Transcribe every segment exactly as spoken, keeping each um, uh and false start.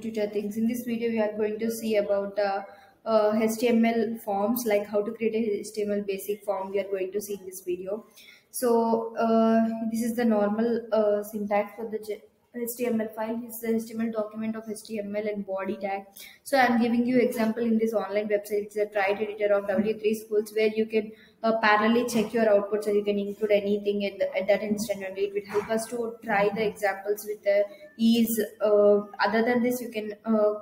to Tutor Things. In this video, we are going to see about the uh, H T M L forms, like how to create a H T M L basic form. We are going to see in this video. So uh, this is the normal uh, syntax for the H T M L file. This is the H T M L document of H T M L and body tag. So I'm giving you example in this online website. It's a tried editor of W three schools, where you can uh, parallelly check your outputs, so you can include anything at, the, at that instant only. It will help us to try the examples with the ease. Uh, other than this, you can uh,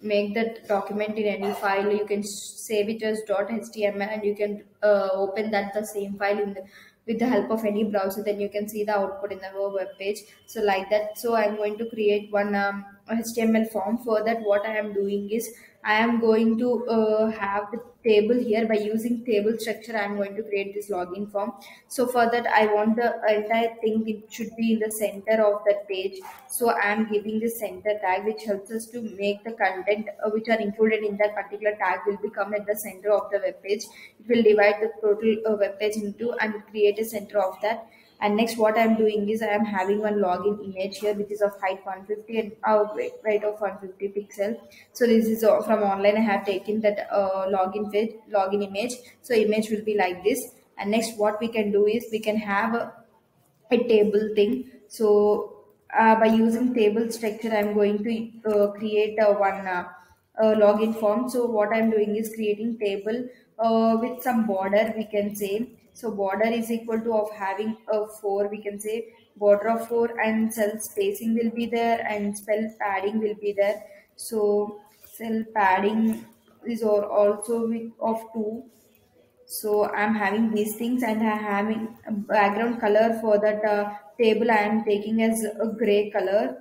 make the document in any file. You can save it as .html and you can uh, open that the same file in the with the help of any browser. Then you can see the output in the web page. So like that. So I'm going to create one um, H T M L form. For that, what I am doing is I am going to uh, have the table here. By using table structure, I am going to create this login form. So for that, I want the entire thing, it should be in the center of that page. So I am giving the center tag, which helps us to make the content uh, which are included in that particular tag will become at the center of the web page. It will divide the total uh, web page into and create a center of that. And next, what I'm doing is I am having one login image here, which is of height one fifty and weight of one fifty pixel. So this is from online. I have taken that uh, login page, login image. So image will be like this. And next, what we can do is we can have a, a table thing. So uh, by using table structure, I'm going to uh, create a one uh, uh, login form. So what I'm doing is creating table uh, with some border, we can say. So border is equal to of having a four, we can say border of four, and cell spacing will be there and spell padding will be there. So cell padding is also of two. So I'm having these things, and I'm having background color for that uh, table I am taking as a gray color.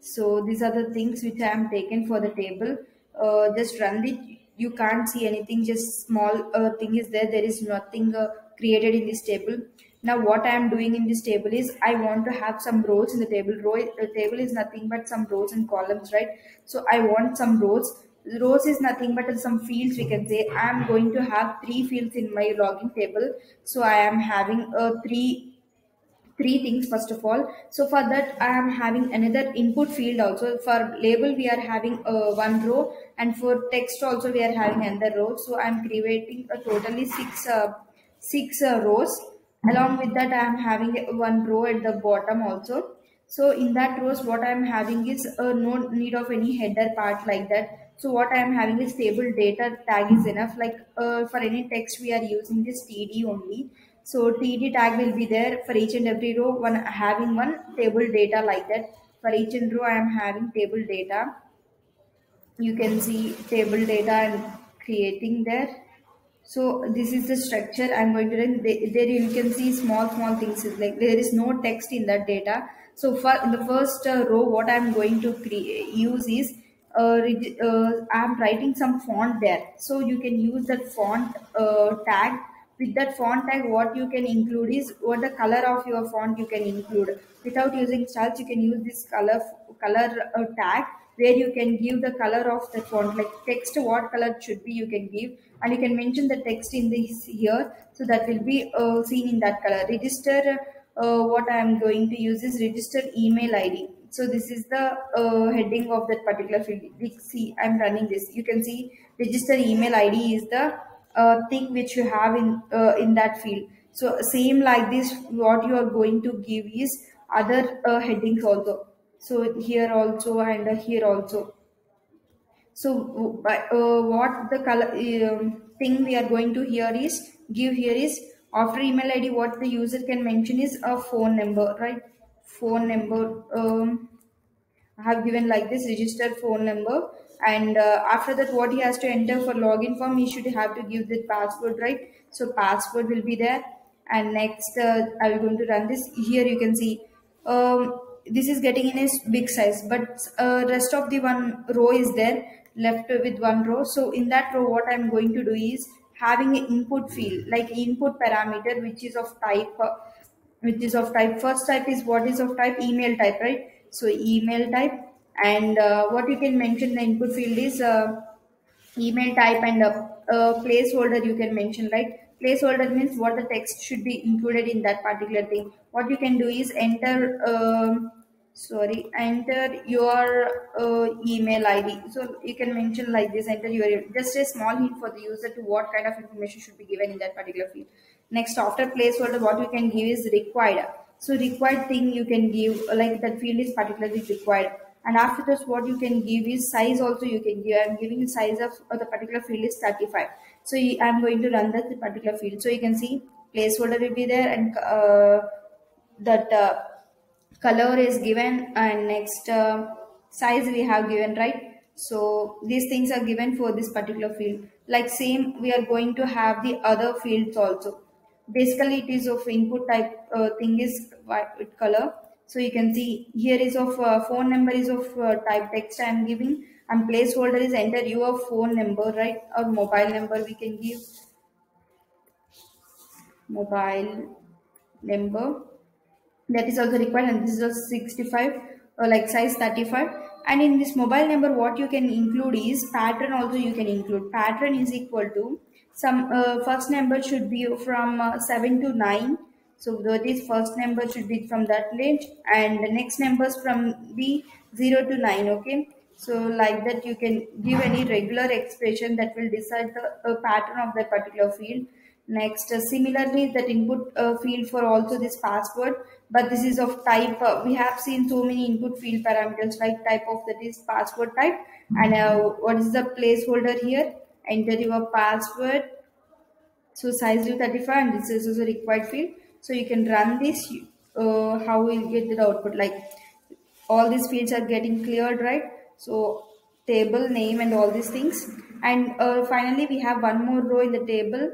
So these are the things which I am taking for the table. Uh, just run it. You can't see anything, just small uh, thing is there. There is nothing uh, created in this table. Now what I am doing in this table is I want to have some rows in the table. Row, uh, table is nothing but some rows and columns, right? So I want some rows. Rows is nothing but some fields, we can say. I am going to have three fields in my login table. So I am having uh, three three things first of all. So for that, I am having another input field also. For label, we are having uh, one row, and for text also we are having another row. So I am creating a totally six uh, six uh, rows. Along with that, I am having one row at the bottom also. So in that rows, what I am having is uh, no need of any header part like that. So what I am having is table data tag is enough. Like uh, for any text, we are using this T D only. So T D tag will be there for each and every row. One having one table data like that. For each and row, I am having table data. You can see table data and creating there. So this is the structure I'm going to run. There you can see small small things, like there is no text in that data. So for in the first row, what I'm going to create use is Uh, uh, I'm writing some font there. So you can use that font uh, tag. With that font tag, what you can include is what the color of your font you can include. Without using styles, you can use this color color uh, tag, where you can give the color of the font, like text, what color should be you can give, and you can mention the text in this here, so that will be uh, seen in that color. Register, uh, what I am going to use is register email I D. So this is the uh, heading of that particular field. See, I'm running this. You can see register email I D is the Uh, thing which you have in uh, in that field. So same like this, what you are going to give is other uh, headings also. So here also and uh, here also. So uh, uh, what the color um, thing we are going to here is give here is after email I D, what the user can mention is a phone number, right? Phone number. Um, I have given like this, register phone number. And uh, after that, what he has to enter for login form, he should have to give the password, right? So password will be there. And next, uh, I'm going to run this. Here you can see um, this is getting in a big size, but uh, rest of the one row is there, left with one row. So in that row, what I'm going to do is having an input field, like input parameter, which is of type, uh, which is of type. First type is what is of type, email type, right? So email type. And uh, what you can mention the input field is uh, email type, and a, a placeholder you can mention, right? Placeholder means what the text should be included in that particular thing. What you can do is enter uh, sorry enter your uh, email I D. So you can mention like this, enter your, just a small hint for the user to what kind of information should be given in that particular field. Next, after placeholder, what you can give is required. So required thing you can give, like that field is particularly required. And after this, what you can give is size also you can give. I'm giving the size of, of the particular field is thirty-five. So I'm going to run that particular field. So you can see placeholder will be there, and uh, that uh, color is given, and next uh, size we have given, right? So these things are given for this particular field. Like same, we are going to have the other fields also. Basically, it is of input type uh, thing is with color. So you can see here is of uh, phone number is of uh, type text I am giving, and placeholder is enter your phone number, right? Or mobile number we can give. Mobile number, that is also required, and this is sixty-five or like size thirty-five. And in this mobile number, what you can include is pattern also you can include. Pattern is equal to some uh, first number should be from uh, seven to nine. So this first number should be from that range, and the next numbers from the zero to nine. Okay, so like that you can give any regular expression that will decide the uh, pattern of that particular field. Next, uh, similarly, that input uh, field for also this password, but this is of type. Uh, we have seen so many input field parameters like type of that is password type, and uh, what is the placeholder here? Enter your password. So size is thirty-five, and this is also required field. So you can run this. Uh, how we'll get the output? Like all these fields are getting cleared, right? So table name and all these things, and uh, finally we have one more row in the table.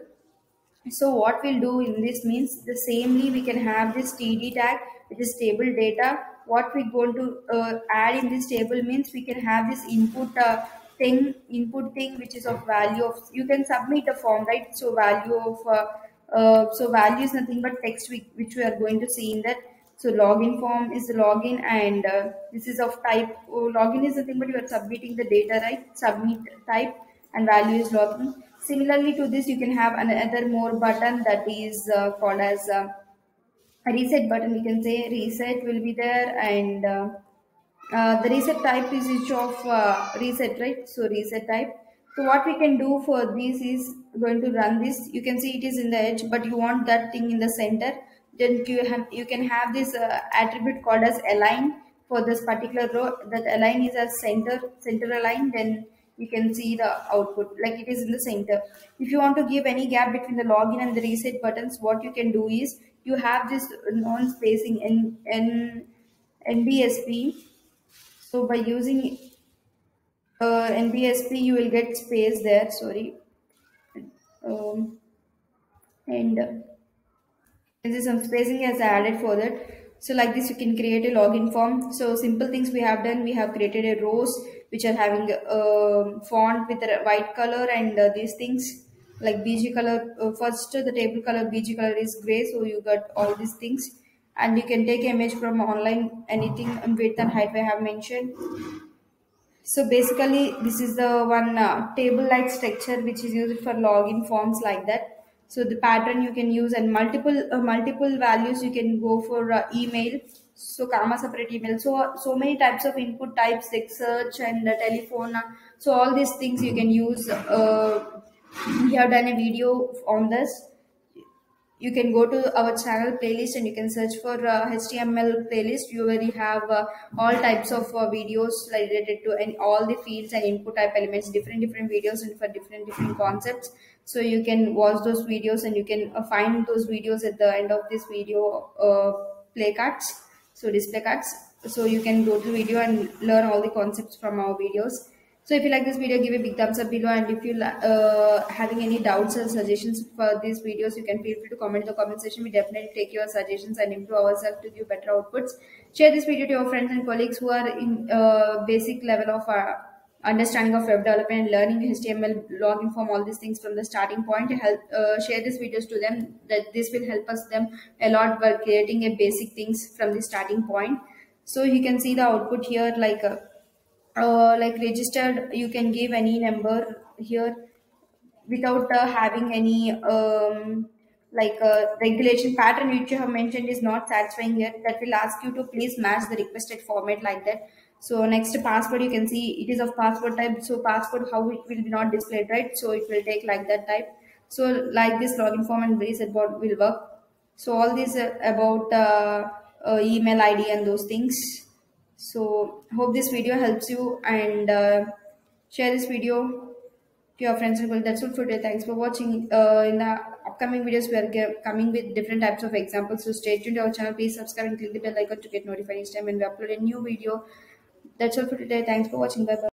So what we'll do in this means the samely we can have this T D tag, which is table data. What we're going to uh, add in this table means we can have this input uh, thing, input thing which is of value of, you can submit a form, right? So value of, uh, uh, so value is nothing but text we, which we are going to see in that. So login form is the login, and uh, this is of type, oh, login is nothing but you are submitting the data, right? Submit type, and value is login. Similarly to this, you can have another more button that is uh, called as uh, a reset button. You can say reset will be there, and uh, uh, the reset type is each of uh, reset, right? So reset type. So what we can do for this is going to run this. You can see it is in the edge, but you want that thing in the center. Then you have, you can have this uh, attribute called as align for this particular row. That align is as center, center align. Then you can see the output like it is in the center. If you want to give any gap between the login and the reset buttons, what you can do is you have this non-spacing in in N B S P. So by using uh, N B S P, you will get space there. Sorry, um, and uh, this is some spacing has added for that. So like this, you can create a login form. So simple things we have done. We have created a rows which are having a uh, font with a white color, and uh, these things like B G color. Uh, first, the table color B G color is gray. So you got all these things, and you can take image from online, anything, and width and height we have mentioned. So basically, this is the one uh, table-like structure which is used for login forms like that. So the pattern you can use, and multiple uh, multiple values you can go for uh, email. So comma separate email. So so many types of input types like search and uh, telephone. Uh, so all these things you can use. Uh, we have done a video on this. You can go to our channel playlist and you can search for uh, H T M L playlist. You already have uh, all types of uh, videos related to and all the fields and input type elements, different different videos and for different different concepts. So you can watch those videos, and you can uh, find those videos at the end of this video uh, play cards, so display cards. So you can go to video and learn all the concepts from our videos. So if you like this video, give a big thumbs up below, and if you uh, having any doubts or suggestions for these videos, you can feel free to comment in the comment section. We definitely take your suggestions and improve ourselves to give better outputs. Share this video to your friends and colleagues who are in uh, basic level of uh, understanding of web development, learning H T M L, login form, all these things from the starting point. Help uh, share these videos to them. That this will help us them a lot by creating a basic things from the starting point. So you can see the output here, like uh, uh, like registered. You can give any number here without uh, having any um, like uh, regulation pattern which you have mentioned is not satisfying yet, that will ask you to please match the requested format like that. So next password, you can see it is of password type. So password, how it will be not displayed, right? So it will take like that type. So like this login form and reset board will work. So all these are about uh, uh, email I D and those things. So hope this video helps you, and uh, share this video to your friends and colleagues. That's all for today. Thanks for watching. Uh, in the upcoming videos, we are coming with different types of examples. So stay tuned to our channel. Please subscribe and click the bell icon to get notified each time when we upload a new video. That's all for today. Thanks for watching. Bye bye.